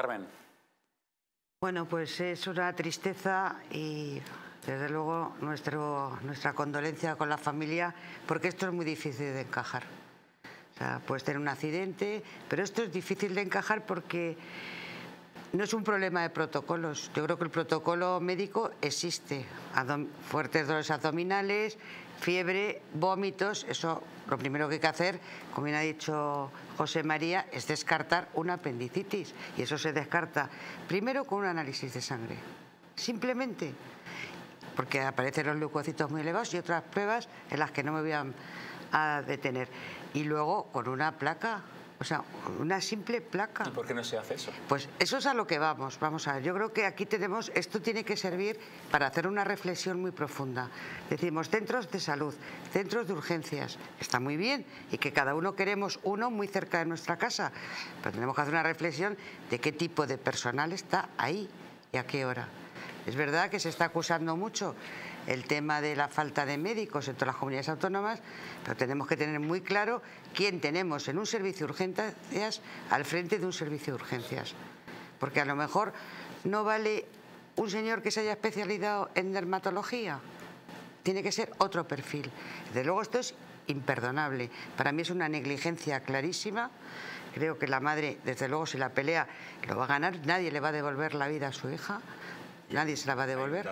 Carmen. Bueno, pues es una tristeza y desde luego nuestra condolencia con la familia, porque esto es muy difícil de encajar. O sea, puedes tener un accidente, pero esto es difícil de encajar porque no es un problema de protocolos. Yo creo que el protocolo médico existe. Fuertes dolores abdominales, fiebre, vómitos. Eso, lo primero que hay que hacer, como bien ha dicho José María, es descartar una apendicitis. Y eso se descarta primero con un análisis de sangre. Simplemente. Porque aparecen los leucocitos muy elevados y otras pruebas en las que no me voy a detener. Y luego con una placa. O sea, una simple placa. ¿Y por qué no se hace eso? Pues eso es a lo que vamos. Vamos a ver, yo creo que aquí tenemos... Esto tiene que servir para hacer una reflexión muy profunda. Decimos, centros de salud, centros de urgencias. Está muy bien y que cada uno queremos uno muy cerca de nuestra casa. Pero tenemos que hacer una reflexión de qué tipo de personal está ahí y a qué hora. Es verdad que se está acusando mucho el tema de la falta de médicos en todas las comunidades autónomas, pero tenemos que tener muy claro quién tenemos en un servicio de urgencias al frente de un servicio de urgencias. Porque a lo mejor no vale un señor que se haya especializado en dermatología. Tiene que ser otro perfil. Desde luego esto es imperdonable. Para mí es una negligencia clarísima. Creo que la madre, desde luego, si la pelea lo va a ganar. Nadie le va a devolver la vida a su hija. Nadie se la va a devolver.